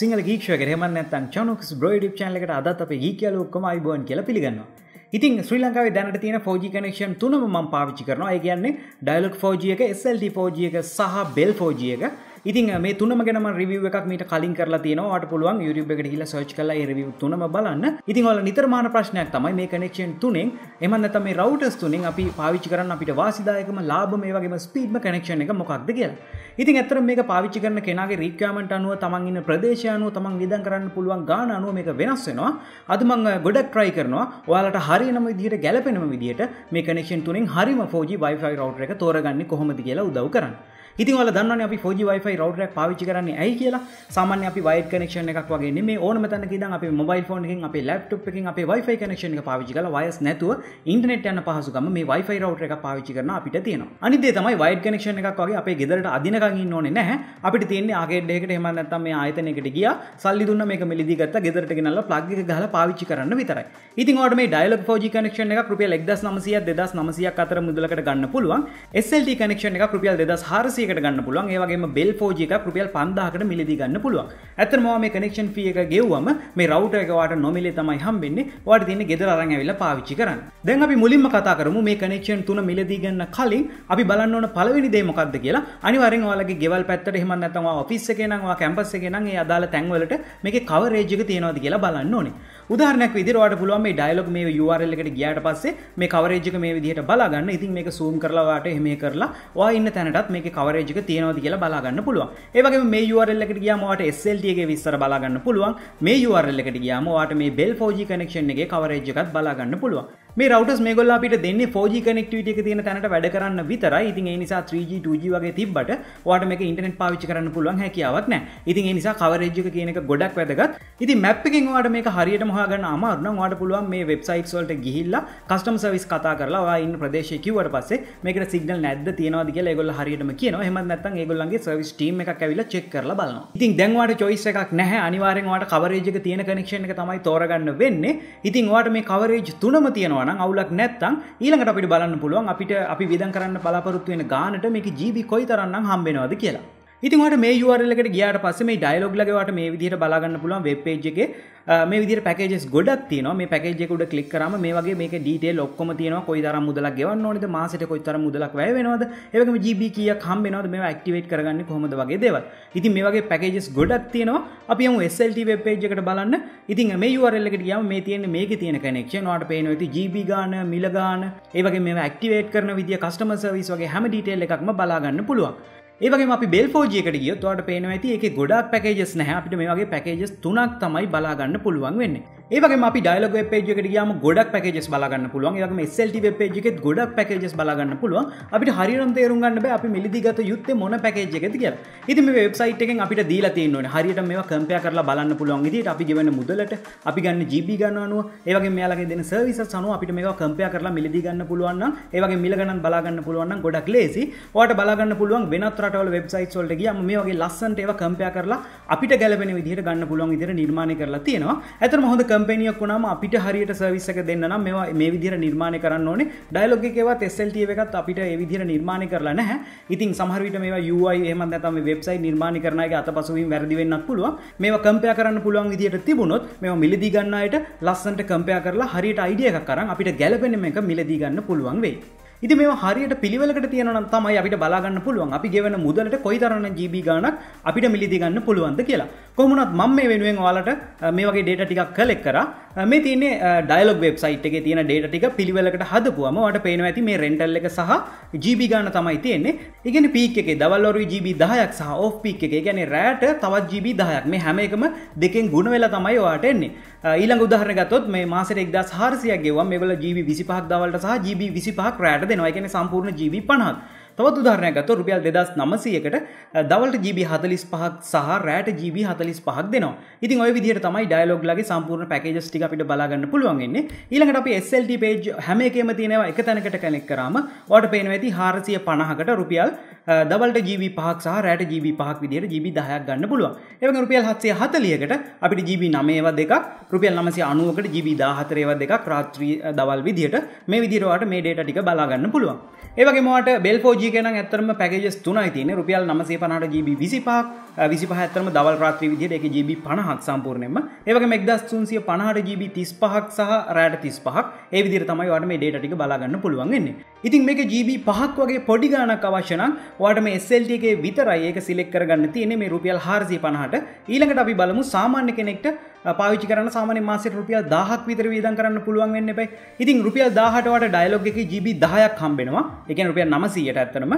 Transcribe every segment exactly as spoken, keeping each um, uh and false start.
සිංහල ගීක්ෂුවගේ හැමන්නෙන් චනුක්ස් බ්‍රෝ YouTube channel එකට අදත් අපේ ගීක් යාළුවෝ ඔක්කොම ආයිබෝන් කියලා පිළිගන්නවා. ඉතින් ශ්‍රී ලංකාවේ දැනට තියෙන ෆෝර් ජී කනෙක්ෂන් තුනම මම පාවිච්චි කරනවා. ඒ කියන්නේ Dialog ෆෝර් ජී එක, S L T four G එක සහ Bell ෆෝර් ජී එක. ඉතින් මේ තුනම ගැන මම රිවිව් එකක් මීට කලින් කරලා තියෙනවා. ඔයාලට පුළුවන් YouTube එකට ගිහිල්ලා සර්ච් කරලා මේ රිවිව් තුනම බලන්න. ඉතින් ඔයාලා නිතරම අහන ප්‍රශ්නයක් තමයි මේ කනෙක්ෂන් තුනෙන් එහෙම නැත්නම් මේ රවුටර්ස් තුනෙන් අපි පාවිච්චි කරන්න අපිට වාසිදායකම ලාභම ඒ වගේම ස්පීඩ්ම කනෙක්ෂන් එක මොකක්ද කියලා. ඉතින් අතර මේක පාවිච්චි කරන කෙනාගේ රික්වයර්මන්ට් අනුව තමන් ඉන්න ප්‍රදේශය අනුව තමන් විඳන් කරන්න පුළුවන් ගාන අනුව මේක වෙනස් වෙනවා. අද මම ගොඩක් try කරනවා ඔයාලට හරියනම විදිහට ගැලපෙනම විදිහට මේ කනෙක්ෂන් තුනෙන් හරියම ෆෝර් ජී Wi-Fi router එක තෝරගන්නේ කොහොමද කියලා උදව් කරන්න. ඉතින් ඔයාලා දන්නවනේ අපි ෆෝර් ජී Wi-Fi router එකක් පාවිච්චි කරන්නේ ඇයි කියලා. සාමාන්‍ය අපි wired connection එකක් වගේ නෙමෙයි ඕනම තැනක ඉඳන් අපේ mobile phone එකකින් අපේ laptop එකකින් අපේ Wi-Fi connection එක පාවිච්චි කරලා wires නැතුව internet යන පහසුකම මේ Wi-Fi router එකක් පාවිච්චි කරන අපිට තියෙනවා. අනිත් දේ තමයි wired connection එකක් වගේ අපේ ගෙදරට අදින න්න නෑ අපිට තියන්නේ ආගේඩ් එකකට එහෙම නැත්නම් මේ ආයතනයකට ගියා සල්ලි දුන්න මේක මෙලිදී ගත්තා ගෙදරට ගෙනල්ලා ප්ලග් එක ගහලා පාවිච්චි කරන්න විතරයි. ඉතින් ඔයාලට මේ Dialog ෆෝර් ජී කනෙක්ෂන් එකක් රුපියල් එක්දාස් නවසියයක් දෙදාස් නවසියයක් අතර මුදලකට ගන්න පුළුවන්. S L T කනෙක්ෂන් එකක් රුපියල් දෙදාස් හාරසියයකට ගන්න පුළුවන්. ඒ වගේම Bell ෆෝර් ජී එකක් රුපියල් පන්දාහකට මිලදී ගන්න පුළුවන්. ඇත්තටම ඔයා මේ කනෙක්ෂන් ෆී එක ගෙවුවම මේ රවුටර් එක ඔයාට නොමිලේ තමයි හම්බෙන්නේ. ඔයාට තියෙන්නේ ගෙදර අරන් ඇවිල්ලා පාවිච්චි කරන්න. දැන් අපි මුලින්ම කතා කරමු මේ කනෙක්ෂන් තුන මිලදී ගන්න කලින් අපි බලන්න ඕන පළවෙනි දේ මොකක්ද කියලා. අනිවාර්යෙන් ඔයාලගේ ගෙවල් පැත්තට එහෙම නැත්නම් ඔයා ඔෆිස් එකේ නම් ඔයා කැම්පස් එකේ නම් ඒ අදාළ තැන් වලට මේකේ කවරේජ් එක තියෙනවද කියලා බලන්න ඕනේ. උදාහරණයක් විදිහට ඔයාලට පුළුවන් මේ Dialog මේ U R L එකට ගියාට පස්සේ මේ කවරේජ් එක මේ විදිහට බලා ගන්න. ඉතින් මේක zoom කරලා ඔයාලට එහෙම කරලා ඔයා ඉන්න තැනටත් මේකේ කවරේජ් එක තියෙනවද කියලා බලා ගන්න පුළුවන්. ඒ වගේම මේ U R L එකට ගියාම ඔයාලට S L T එකේ විස්තර බලා ගන්න පුළුවන්. මේ U R L එකට ගියාම ඔයාලට මේ Bell ෆෝර් ජී connection එකේ කවරේජ් එකත් බලා ගන්න පුළුවන්. මේ රවුටර්ස් මේගොල්ලෝ අපිට දෙන්නේ ෆෝර් ජී connectivity එක තියෙන තැනට වැඩ කරන්න විතරයි. ඉතින් ඒ නිසා ත්‍රී ජී ටූ ජී වගේ තිබ්බට ඔයාට මේක ඉන්ටර්නෙට් පාවිච්චි කරන්න පුළුවන් හැකියාවක් නැහැ. ඉතින් ඒ නිසා කවරේජ් එක කියන එක ගොඩක් වැදගත්. ඉතින් මැප් එකෙන් ඔයාට මේක හරියටම හොයාගන්න අමාරු නම් ඔයාට පුළුවන් මේ වෙබ්සයිට්ස් වලට ගිහිල්ලා කස්ටමර් සර්විස් කතා කරලා ඔයා ඉන්න ප්‍රදේශය කිව්වට පස්සේ මේකට සිග්නල් නැද්ද තියනවාද කියලා ඒගොල්ලෝ හරියටම කියනවා. එහෙමත් නැත්නම් ඒගොල්ලන්ගේ සර්විස් ටීම් එකක් ඇවිල්ලා චෙක් කරලා බලනවා. ඉතින් දැන් ඔයාට choice එකක් නැහැ. අනිවාර්යෙන් ඔයාට කවරේජ් එක තියෙන කනෙක්ෂන් එක තමයි තෝරගන්න වෙන්නේ. ඉතින් ඔයාට මේ කවරේජ් තුනම තියෙනවා නම් අවුලක් නැත්නම් ඊළඟට අපිට බලන්න පුළුවන් අපිට අපි විඳන් කරන්න බලාපොරොත්තු වෙන ගානට මේක ජී බී කොයිතරම් නම් හම්බෙනවද කියලා. ඉතින් ඔයාලට මේ U R L එකට ගියාට පස්සේ මේ Dialog ලගේ ඔයාලට මේ විදිහට බලා ගන්න පුළුවන් වෙබ් page එකේ මේ විදිහට packages ගොඩක් තියෙනවා. මේ package එක උඩ click කරාම මේ වගේ මේකේ detail ඔක්කොම තියෙනවා. කොයි තරම් මුදලක් ගෙවන්න ඕනේද, මාසෙට කොයි තරම් මුදලක් වැය වෙනවද, ඒ වගේම ජී බී කීයක් හම්බ වෙනවද, මේවා activate කරගන්නේ කොහොමද වගේ දේවල්. ඉතින් මේ වගේ packages ගොඩක් තියෙනවා. අපි යමු S L T web page එකට බලන්න. ඉතින් මේ U R L එකට ගියාම මේ තියෙන්නේ මේකේ තියෙන connection. ඔයාලට පේනවා ඉතින් ජී බී ගාන, මිල ගාන, ඒ වගේ මේවා activate කරන විදිය, customer service වගේ හැම detail එකක්ම බලා ගන්න පුළුවන්. ඒ වගේම අපි Bell ෆෝර් ජී එකට ගියොත් ඔයාලට පේනවා ඇති ඒකේ ගොඩාක් packages නැහැ. අපිට මේ වගේ packages තුනක් තමයි බලා ගන්න පුළුවන් වෙන්නේ. ඒ වගේම අපි Dialog web page එකට ගියාම ගොඩක් packages බලා ගන්න පුළුවන්. ඒ වගේම S L T web page එකෙත් ගොඩක් packages බලා ගන්න පුළුවන්. අපිට හරියටම තේරුම් ගන්න බෑ අපි මිලදී ගත යුත්තේ මොන package එකද කියලා. ඉතින් මේ website එකෙන් අපිට දීලා තියෙනෝනේ හරියට මේවා compare කරලා බලන්න පුළුවන් විදිහට අපි ගෙවන මුදලට අපි ගන්න ජී බී ගන්න අනුව ඒ වගේම මෙයාලගේ දෙන services අනුව අපිට මේවා compare කරලා මිලදී ගන්න පුළුවන් නම් ඒ වගේම මිල ගණන් බලා ගන්න පුළුවන් නම් ගොඩක් ලේසි. ඔයාලට බලා ගන්න පුළුවන් වෙනත් රටවල වෙබ්සයිට්ස් වලට ගියාම මේ වගේ ලස්සනට ඒවා compare කරලා අපිට ගැලපෙන විදිහට ගන්න පුළුවන් විදිහට නිර්මාණය කරලා තියෙනවා. ඇත්තටම හොඳ කම්පැනියක් වුණාම අපිට හරියට සර්විස් එක දෙන්න නම් මේවා මේ විදිහට නිර්මාණය කරන්න ඕනේ. Dialog එකේවත් S L T එකත් අපිට ඒ විදිහට නිර්මාණය කරලා නැහැ. ඉතින් සමහර විට මේවා U I එහෙම නැත්නම් මේ වෙබ්සයිට් නිර්මාණය කරන අයගේ අතපසුවීම් වැරදි වෙන්නත් පුළුවන්. මේවා compare කරන්න පුළුවන් විදිහට තිබුණොත් මේවා මිලදී ගන්න අයට ලස්සනට compare කරලා හරියට idea එකක් අරන් අපිට ගැලපෙන මේක මිලදී ගන්න පුළුවන් වෙයි. ඉතින් මේවා හරියට පිළිවෙලකට තියෙනවා නම් තමයි අපිට බලා ගන්න පුළුවන් අපි ගෙවන මුදලට කොයිතරම් ජී බී ගාණක් අපිට මිලදී ගන්න පුළුවන්ද කියලා. කොහොම වුණත් මම මේ වෙනුවෙන් ඔයාලට මේ වගේ data ටිකක් collect කරා. මේ තියෙන්නේ Dialog website එකේ තියෙන data ටික පිළිවෙලකට හදපුවම ඔයාලට පේනවා ඇති මේ rental එක සහ ජී බී ගාණ තමයි තියෙන්නේ. ඒ කියන්නේ peak එකේ දවල් වරුවේ ජී බී දහයක් සහ off peak එකේ කියන්නේ රැයට තවත් ජී බී දහයක්. මේ හැම එකම දෙකෙන් ගුණ වෙලා තමයි ඔයාලට එන්නේ. ඊළඟ උදාහරණ ගත්තොත් මේ මාසෙට එක්දාස් හාරසියයක් ගෙවුවම මේගොල්ලෝ ජී බී විසිපහක් දවල්ට සහ ජී බී විසිපහක් රැයට දෙනවා. ඒ කියන්නේ සම්පූර්ණ ජී බී පනහක්. තවත් උදාහරණයක් ගත්තොත් රුපියල් දෙදාස් නවසියයකට දවල්ට ජී බී හතලිස් පහක් සහ රැට ජී බී හතලිස් පහක් දෙනවා. ඉතින් ওই විදිහට තමයි Dialog ලගේ සම්පූර්ණ packages ටික අපිට බලා ගන්න පුළුවන් වෙන්නේ. ඊළඟට අපි S L T page හැම එකෙම තියෙනවා එක තැනකට connect කරාම ඔයාලට පේනවා ඇති හාරසිය පනහකට රුපියල් දවල්ට ජී බී පහක් සහ රැට ජී බී පහක් විදිහට ජී බී දහයක් ගන්න පුළුවන්. ඒ වගේම රුපියල් හත්සිය හතලියකට අපිට ජී බී නවය ඒවා දෙකක්, රුපියල් නවසිය අනූවකට ජී බී දහතර ඒවා දෙකක් රාත්‍රී දවල් විදිහට මේ විදිහට ඔයාලට මේ data ටික බලා ගන්න පුළුවන්. ඒ වගේම ඔයාලට Bell ෆෝර් ජී එකේ නම් ඇත්තටම packages තුනයි තියෙන්නේ. රුපියල් නවසිය පනහට ජී බී විසිපහක්, විසිපහ හතර දවල් රාත්‍රී විදිහට ඒකේ ජී බී පනහක් සම්පූර්ණයෙන්ම ඒ වගේම එක්දාස් තුන්සිය පනහට ජී බී තිස් පහක් සහ රෑට තිස් පහක් ඒ විදිහට තමයි ඔයාලට මේ data ටික බලා ගන්න පුළුවන් වෙන්නේ. ඉතින් මේකේ ජී බී පහක් වගේ පොඩි ගාණක් අවශ්‍ය නම් ඔයාලට මේ එස් එල් ටී එකේ විතරයි ඒක select කරගන්න තියෙන්නේ මේ රුපියල් හාරසිය පනහට. ඊළඟට අපි බලමු සාමාන්‍ය කෙනෙක්ට පාවිච්චි කරන්න සාමාන්‍ය මාසෙට රුපියල් දහහක් විතර වියදම් කරන්න පුළුවන් වෙන්න එපයි. ඉතින් රුපියල් දහහට වට ඩයලොග් එකේ ජී බී දහයක් හම්බ වෙනවා. ඒ කියන්නේ රුපියල් නවසියයට ඇත්තටම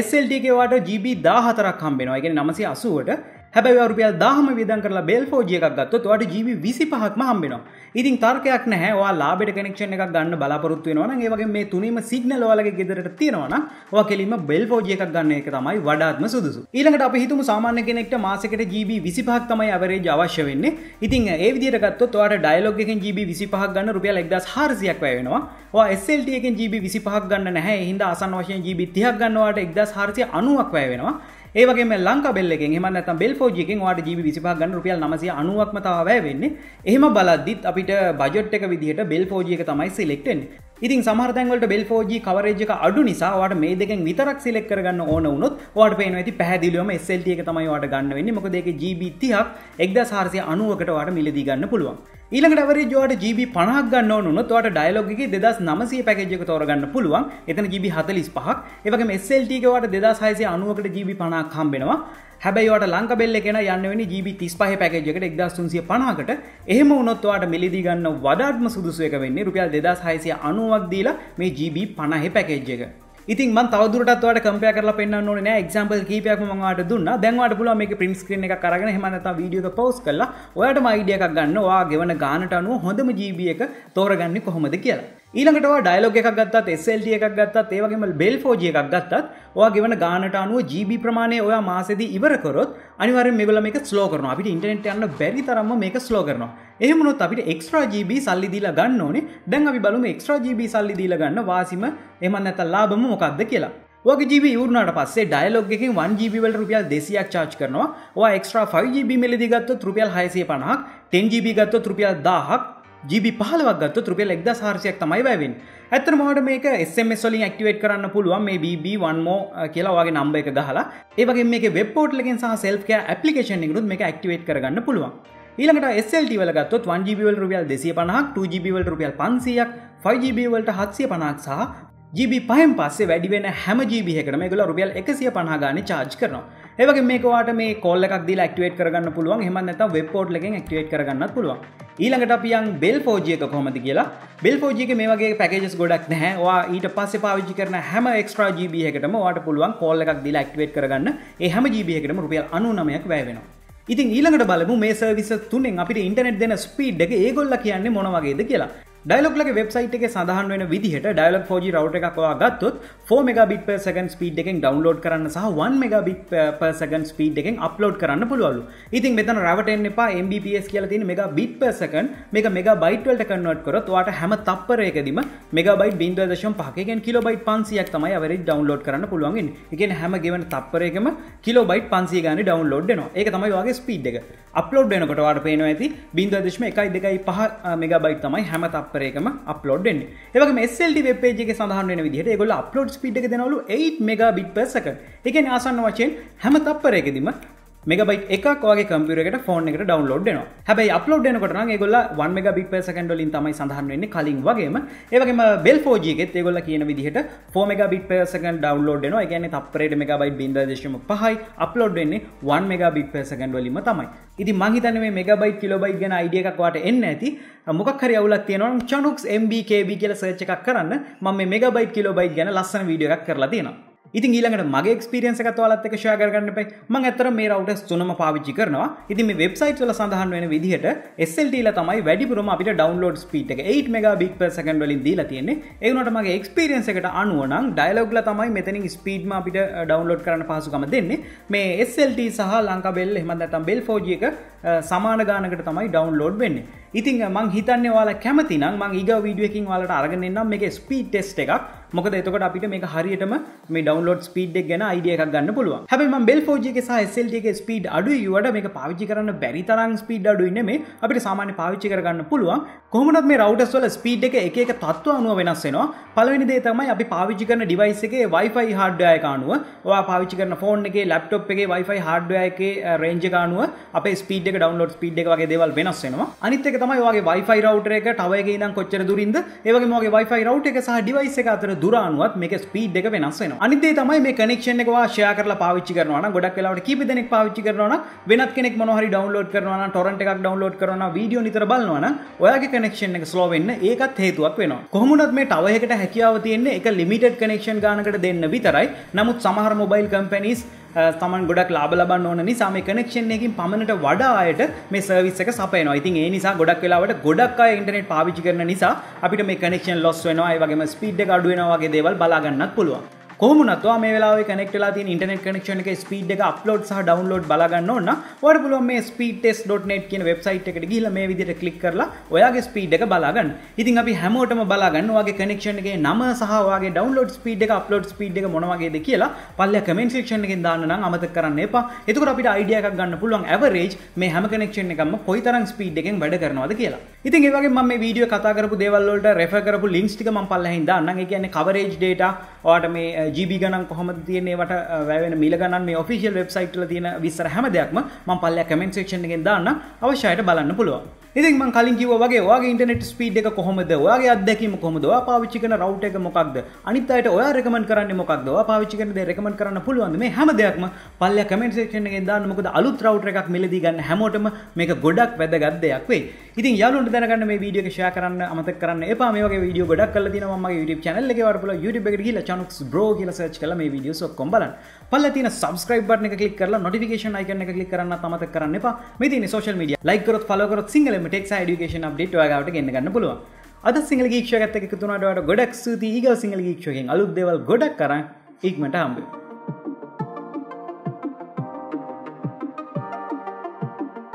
එස් එල් ටී එකේ වට ජී බී දහහතරක් හම්බ වෙනවා. ඒ කියන්නේ නවසිය අසූවට. හැබැයි ඔයා රුපියල් දහහම වියදම් කරලා Bell ෆෝර් ජී එකක් ගත්තොත් ඔයාට ජී බී විසිපහක්ම හම්බ වෙනවා. ඉතින් තර්කයක් නැහැ. ඔයා ලාබෙට කනෙක්ෂන් එකක් ගන්න බලාපොරොත්තු වෙනවා නම් ඒ වගේම මේ තුනීම සිග්නල් ඔයාලගේ ගෙදරට තියෙනවා නම් ඔයා කෙලින්ම Bell ෆෝර් ජී එකක් ගන්න එක තමයි වඩාත්ම සුදුසු. ඊළඟට අපි හිතමු සාමාන්‍ය කෙනෙක්ට මාසෙකට ජී බී විසිපහක් තමයි ඇවරේජ් අවශ්‍ය වෙන්නේ. ඉතින් ඒ විදිහට ගත්තොත් ඔයාට ඩයලොග් එකෙන් ජී බී විසිපහක් ගන්න රුපියල් එක්දාස් හාරසියක් වැය වෙනවා. ඔයා එස් එල් ටී එකෙන් ජී බී විසිපහක් ගන්න නැහැ. ඒ හින්දා ආසන්න වශයෙන් ජී බී තිහක් ගන්න ඔයාට එක්දාස් හාරසිය අනූවක් වැය වෙනවා. ඒ වගේම ලංකා බෙල් එකෙන් එහෙම නැත්නම් බෙල් ෆෝර් ජී එකෙන් ඔයාලට ජී බී විසිපහක් ගන්න රුපියල් නවසිය අනූවක්ම තව වැය වෙන්නේ. එහෙම බලද්දිත් අපිට බජට් එක විදිහට බෙල් ෆෝර් ජී එක තමයි සිලෙක්ට් වෙන්නේ. ඉතින් සමහර තැන් වලට බෙල් ෆෝර් ජී කවරේජ් එක අඩු නිසා ඔයාලට මේ දෙකෙන් විතරක් සිලෙක්ට් කරගන්න ඕන වුණොත් ඔයාලට පේනවා ඇති පැහැදිලිවම එස් එල් ටී එක තමයි ඔයාලට ගන්න වෙන්නේ. මොකද ඒකේ ජී බී තිහක් එක්දාස් හාරසිය අනූවකට ඔයාලට මිලදී ගන්න පුළුවන්. ඊළඟට ඇවරේජ් ඔයාලට ජී බී පනහක් ගන්න ඕන වුණොත් ඔයාලට ඩයලොග් එකේ දෙදාස් නවසිය පැකේජ් එක තෝරගන්න පුළුවන්. එතන ජී බී හතලිස් පහක්. ඒ වගේම එස් එල් ටී එකේ ඔයාලට දෙදාස් හයසිය අනූවකට ජී බී පනහක් හම්බ වෙනවා. හැබැයි ඔයාලට ලංකා බෙල් එකේ නම් යන්න වෙන්නේ ජී බී තිස් පහේ පැකේජ් එකට එක්දාස් තුන්සිය පනහකට. එහෙම වුණොත් ඔයාලට මිලදී ගන්න වඩාත්ම සුදුසු එක වෙන්නේ රුපියල් දෙදාස් හයසිය අනූවක් දීලා මේ ජී බී පනහේ පැකේජ් එක. ඉතින් මම තවදුරටත් ඔයාලට කම්පෙයාර් කරලා පෙන්නන්න ඕනේ නෑ. එක්සැම්පල් කීපයක් මම ඔයාලට දුන්නා. දැන් ඔයාලට පුළුවන් මේකේ print screen එකක් අරගෙන එහෙම නැත්නම් වීඩියෝ එක pause කරලා ඔයාලටම idea එකක් ගන්න ඔයා ගෙවන ගානට අනුව හොඳම ජී බී එක තෝරගන්නේ කොහොමද කියලා. ඊළඟට ඔයා ඩයලොග් එකක් ගත්තත් එස් එල් ටී එකක් ගත්තත් ඒ වගේම Bell ෆෝර් ජී එකක් ගත්තත් ඔයා ගෙවන ගානට අනුව ජී බී ප්‍රමාණය ඔයා මාසෙදී ඉවර කරොත් අනිවාර්යෙන් මේගොල්ලෝ මේක slow කරනවා. අපිට ඉන්ටර්නෙට් යන්න බැරි තරම්ම මේක slow කරනවා. එහෙම වුණොත් අපිට extra ජී බී සල්ලි දීලා ගන්න ඕනේ. දැන් අපි බලමු extra ජී බී සල්ලි දීලා ගන්න වාසිම එහෙම නැත්නම් ලාභම මොකක්ද කියලා. ඔයාගේ ජී බී ඉවරනාට පස්සේ ඩයලොග් එකෙන් वन जी बी වලට රුපියල් දෙසියක් charge කරනවා. ඔයා extra ෆයිව් जी बी මිලදී ගත්තොත් රුපියල් හයසිය පනහක්, ටෙන් जी बी ගත්තොත් රුපියල් දහහක්, ජී බී පහළොවක් ගත්තොත් රුපියල් එක්දාස් හාරසියක් තමයි වැය වෙන්නේ. ඇත්තටම ඔයාලට මේක එස් එම් එස් වලින් activate කරන්න පුළුවන් මේ බී බී one more කියලා ඔයාගේ number එක ගහලා. ඒ වගේම මේකේ web portal එකෙන් සහ self care application එකකිනුත් මේක activate කරගන්න පුළුවන්. ඊළඟට එස් එල් ටී වල ගත්තොත් वन जी बी වලට රුපියල් දෙසිය පනහක්, टू जी बी වලට රුපියල් පන්සියක්, ෆයිව් जी बी වලට හත්සිය පනහක් සහ ජී බී පහෙන් පස්සේ වැඩි වෙන හැම ජී बी එකකටම මේගොල්ලෝ රුපියල් එකසිය පනහ ගානේ charge කරනවා. ඒ වගේම මේක ඔයාලට මේ call එකක් දීලා activate කරගන්න පුළුවන්. එහෙම නැත්නම් web portal එකෙන් activate කරගන්නත් පුළුවන්. ඊළඟට අපි යන් Bell ෆෝර් ජී එක කොහොමද කියලා. Bell ෆෝර් ජී එකේ මේ වගේ packages ගොඩක් නැහැ. ඔයා ඊට පස්සේ පාවිච්චි කරන හැම extra ජී बी එකකටම ඔයාලට පුළුවන් call එකක් දීලා activate කරගන්න. ඒ හැම ජී बी එකකටම රුපියල් අනූනවයක් වැය වෙනවා. ඉතින් ඊළඟට බලමු මේ සර්විස් තුනෙන් අපිට ඉන්ටර්නෙට් දෙන ස්පීඩ් එක ඒගොල්ලෝ කියන්නේ මොන වගේද කියලා. Dialog ලගේ වෙබ්සයිට් එකේ සඳහන් වෙන විදිහට Dialog ෆෝර් ජී router එකක් ඔයා ගත්තොත් four megabit per second speed එකෙන් ඩවුන්ලෝඩ් කරන්න සහ one megabit per second speed එකෙන් අප්ලෝඩ් කරන්න පුළුවන්ලු. ඉතින් මෙතන රැවටෙන්න එපා. එම් බී පී එස් කියලා තියෙන megabit per second මේක megabyte වලට convert කරොත් ඔයාට හැම තප්පරයකදීම megabyte පොයින්ට් පහක කියන්නේ kilobyte පන්සියක් තමයි average download කරන්න පුළුවන් වෙන්නේ. ඒ කියන්නේ හැම ගෙවන තප්පරයකම kilobyte පන්සිය ගානේ download වෙනවා. ඒක තමයි ඔයාගේ ස්පීඩ් එක. අප්ලෝඩ් වෙනකොට ඔයාට පේනවා ඇති point one two five megabyte තමයි හැම තප්පරයකම අපරේකම අප්ලෝඩ් වෙන්නේ. ඒ වගේම S L T web page එකේ සඳහන් වෙන විදිහට ඒගොල්ලෝ අප්ලෝඩ් ස්පීඩ් එක දෙනවලු एट मेगाबिट पर सेकंड. ඒ කියන්නේ ආසන්න වශයෙන් හැම තප්පරයකදීම මෙගබයිට් එකක් ඔයාගේ කම්පියුටර් එකට ෆෝන් එකට ඩවුන්ලෝඩ් වෙනවා. හැබැයි අප්ලෝඩ් වෙනකොට නම් ඒගොල්ලෝ वन मेगाबिट पर सेकंड වලින් තමයි සඳහන් වෙන්නේ කලින් වගේම. ඒ වගේම Bell ෆෝර් ජී එකෙත් ඒගොල්ලෝ කියන විදිහට four megabit per second download වෙනවා. ඒ කියන්නේ තප්පරයට megabyte point zero point five upload වෙන්නේ वन मेगाबिट per सेकंड වලින්ම තමයි. ඉතින් මං හිතන්නේ මේ megabyte kilobyte ගැන idea එකක් ඔයාට එන්න ඇති. මොකක් හරි අවුලක් තියෙනවා නම් Chanux එම් බී කේ බී කියලා search එකක් කරන්න. මම මේ megabyte kilobyte ගැන ලස්සන වීඩියෝ එකක් කරලා තියෙනවා. ඉතින් ඊළඟට මගේ එක්ස්පීරියන්ස් එකත් ඔයාලත් එක්ක ෂෙයා කරගන්න එපා. මම ඇත්තටම මේ රවුටර්ස් තුනම පාවිච්චි කරනවා. ඉතින් මේ වෙබ්සයිට් වල සඳහන් වෙන විදිහට එස් එල් ටී ලා තමයි වැඩිපුරම අපිට ඩවුන්ලෝඩ් ස්පීඩ් එක एट मेगाबिट पर सेकंड වලින් දීලා තියෙන්නේ. ඒ වුණාට මගේ එක්ස්පීරියන්ස් එකට අනුව නම් ඩයලොග් ලා තමයි මෙතනින් ස්පීඩ්ම අපිට ඩවුන්ලෝඩ් කරන්න පහසුකම දෙන්නේ. මේ එස් එල් टी සහ ලංකා බෙල් එහෙම නැත්නම් බෙල් ෆෝර් ජී එක සමාන ගානකට තමයි ඩවුන්ලෝඩ් වෙන්නේ. ඉතින් මම හිතන්නේ ඔයාලා කැමති නම් මම ඊගා වීඩියෝ එකකින් ඔයාලට අරගෙන එන්නම් මේකේ ස්පීඩ් ටෙස්ට් එකක්. මොකද එතකොට අපිට මේක හරියටම මේ ඩවුන්ලෝඩ් ස්පීඩ් එක ගැන අයිඩියා එකක් ගන්න පුළුවන්. හැබැයි මම Bell ෆෝර් ජී එකේ සහ S L T එකේ ස්පීඩ් අඩුයි යුවට මේක පාවිච්චි කරන්න බැරි තරම් ස්පීඩ් අඩුයි නෙමේ අපිට සාමාන්‍ය පාවිච්චි කරගන්න පුළුවන්. කොහොමනත් මේ රවුටර්ස් වල ස්පීඩ් එක එක එක තත්ත්ව අනුව වෙනස් වෙනවා. පළවෙනි දේ තමයි අපි පාවිච්චි කරන ඩිවයිස් එකේ Wi-Fi hardware එක අනුව ඔයා පාවිච්චි කරන ෆෝන් එකේ ලැප්ටොප් එකේ Wi-Fi hardware එකේ range එක අනුව අපේ ස්පීඩ් එක ඩවුන්ලෝඩ් ස්පීඩ් එක වගේ දේවල් වෙනස් වෙනවා. අනිත් එක තමයි ඔයාගේ Wi-Fi router එක tower එකේ ඉඳන් කොච්චර දුරින්ද ඒ වගේම ඔයාගේ Wi-Fi router එක සහ device එක අතර දුර අනුවත් මේකේ ස්පීඩ් එක වෙනස් වෙනවා. අනිත් දේ තමයි මේ connection එක ඔයා share කරලා පාවිච්චි කරනවා නම් ගොඩක් වෙලාවට කීප දෙනෙක් පාවිච්චි කරනවා නම් වෙනත් කෙනෙක් මොනවා හරි download කරනවා නම් torrent එකක් download කරනවා නම් video නිතර බලනවා නම් ඔයාගේ connection එක slow වෙන්න ඒකත් හේතුවක් වෙනවා. කොහොම වුණත් මේ tower එකට හැකියාව තියෙන්නේ එක limited connection ගානකට දෙන්න විතරයි. නමුත් සමහර mobile companies තමන් ගොඩක් ලාභ ලබන්න ඕන නිසා මේ connection එකකින් පමණට වඩා අයට මේ service එක සපයනවා. ඉතින් ඒ නිසා ගොඩක් වෙලාවට ගොඩක් අය internet පාවිච්චි කරන නිසා අපිට මේ connection loss වෙනවා. ඒ වගේම speed එක අඩු වෙනවා වගේ දේවල් බලා ගන්නත් පුළුවන්. කොහොම වුණත් ඔයා මේ වෙලාවේ connect වෙලා තියෙන internet connection එකේ speed එක upload සහ download බලා ගන්න ඕන නම් ඔයාට පුළුවන් මේ speedtest dot net කියන website එකට ගිහිල්ලා මේ විදිහට click කරලා ඔයාගේ speed එක බලා ගන්න. ඉතින් අපි හැමෝටම බලා ගන්න ඔයාගේ connection එකේ නම සහ ඔයාගේ download speed එක upload speed එක මොන වගේද කියලා පල්ලෙ comment section එකෙන් දාන්න නම් අමතක කරන්න එපා. එතකොට අපිට idea එකක් ගන්න පුළුවන් average මේ හැම connection එකක්ම කොයිතරම් speed එකෙන් වැඩ කරනවද කියලා. ඉතින් ඒ වගේම මම මේ වීඩියෝ කතා කරපු දේවල් වලට refer කරපු links ටික මම පල්ලෙහින් දාන්නම්. ඒ කියන්නේ coverage data ඔයාට මේ G B ගණන් කොහොමද තියෙන්නේ වට වැවෙන මිල ගණන් මේ ඔෆිෂියල් වෙබ්සයිට් වල තියෙන විස්තර හැම දෙයක්ම මම පල්ලෙහා කමෙන්ට් සෙක්ෂන් එකෙන් දාන්න අවශ්‍ය අයට බලන්න පුළුවන්. ඉතින් මම කලින් කිව්වා වගේ ඔයාගේ ඉන්ටර්නෙට් ස්පීඩ් එක කොහොමද? ඔයාගේ අත්දැකීම කොහොමද? ඔයා පාවිච්චි කරන රවුටර් එක මොකක්ද? අනිත් අයට ඔයා රෙකමන්ඩ් කරන්නේ මොකක්ද? ඔයා පාවිච්චි කරන දේ රෙකමන්ඩ් කරන්න පුළුවන්ද? මේ හැම දෙයක්ම පල්ලෙහා කමෙන්ට් සෙක්ෂන් එකෙන් දාන්න. මොකද අලුත් රවුටර් එකක් මිලදී ගන්න හැමෝටම මේක ගොඩක් වැදගත් දෙයක් වෙයි. ඉතින් යාළුවන්ට දැනගන්න මේ වීඩියෝ එක ෂෙයා කරන්න අමතක කරන්න එපා. මේ වගේ වීඩියෝ ගොඩක් කරලා තියෙනවා මම මගේ YouTube channel එකේ වරපල YouTube එකට ගිහිල්ලා චනුක්ස් bro කියලා සර්ච් කරලා මේ වීඩියෝස් ඔක්කොම බලන්න. පල්ලෙහා තියෙන subscribe button එක click කරලා notification icon එක click කරන්නත් අමතක කරන්න එපා. මේ තියෙන social media like කරොත් follow කරොත් සිංහලෙම ටෙක් සහ এডুকেෂන් අප්ඩේට් ඔයාලට ගෙන්න ගන්න පුළුවන්. අද සිංහල ගීක්ෂුවකට එකතු වුණාට ඔයාලට ගොඩක් ස්තුතියි. ඊගාව සිංහල ගීක්ෂුවකින් අලුත් දේවල් ගොඩක් කරන් ඉක්මනට හම්බෙමු.